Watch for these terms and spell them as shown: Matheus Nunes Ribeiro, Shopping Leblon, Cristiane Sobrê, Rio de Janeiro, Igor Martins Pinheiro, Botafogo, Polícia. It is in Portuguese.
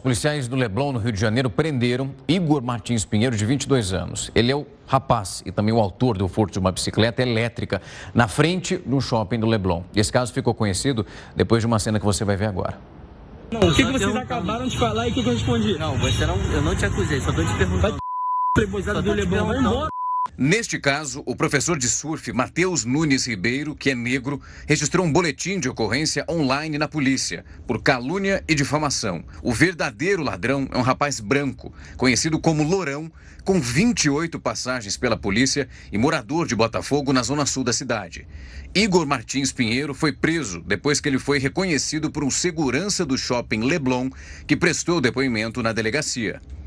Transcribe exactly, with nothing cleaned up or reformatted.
Os policiais do Leblon, no Rio de Janeiro, prenderam Igor Martins Pinheiro, de vinte e dois anos. Ele é o rapaz e também o autor do furto de uma bicicleta elétrica na frente do shopping do Leblon. Esse caso ficou conhecido depois de uma cena que você vai ver agora. Não, o que, que vocês acabaram de falar e o que eu respondi? Não, você não, eu não te acusei, só tô te perguntando. Vai do Leblon, vai embora. Neste caso, o professor de surf, Matheus Nunes Ribeiro, que é negro, registrou um boletim de ocorrência online na polícia, por calúnia e difamação. O verdadeiro ladrão é um rapaz branco, conhecido como Lourão, com vinte e oito passagens pela polícia e morador de Botafogo, na zona sul da cidade. Igor Martins Pinheiro foi preso depois que ele foi reconhecido por um segurança do shopping Leblon, que prestou depoimento na delegacia.